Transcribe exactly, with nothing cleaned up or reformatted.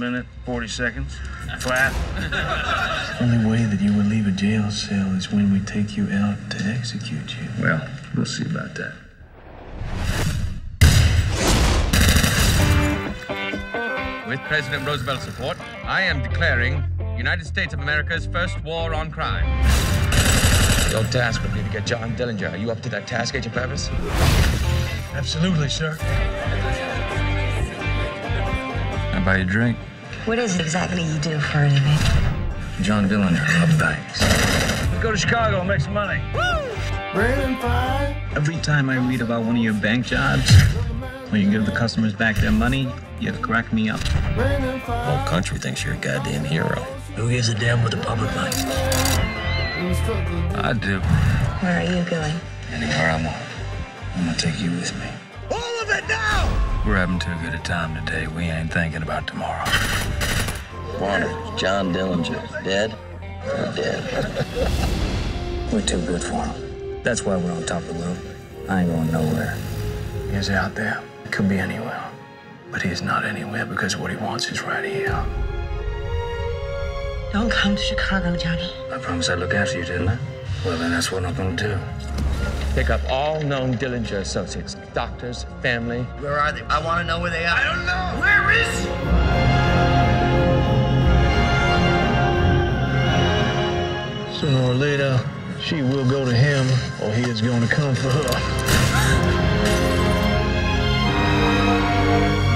one minute, forty seconds, flat. The only way that you would leave a jail cell is when we take you out to execute you. Well, we'll see about that. With President Roosevelt's support, I am declaring United States of America's first war on crime. Your task would be to get John Dillinger. Are you up to that task, Agent Purvis? Absolutely, sir. I buy you a drink. What is it exactly you do for a living? John Dillinger, I love banks. Let's go to Chicago and make some money. Woo! Brand five. Every time I read about one of your bank jobs, where you give the customers back their money, you crack me up. The whole country thinks you're a goddamn hero. Who gives a damn what the public likes? I do. Where are you going? Anywhere I want. I'm gonna take you with me. All of it now! We're having too good a time today. We ain't thinking about tomorrow. Wanted John Dillinger. Dead? We're dead. We're too good for him. That's why we're on top of the world. I ain't going nowhere. He's out there. It could be anywhere. But he's not anywhere because what he wants is right here. Don't come to Chicago, Johnny. I promised I'd look after you, didn't I? Well, then that's what I'm going to do. Pick up all known Dillinger associates, doctors, family. Where are they? I want to know where they are. I don't know. Where is? Sooner or later, she will go to him, or he is going to come for her.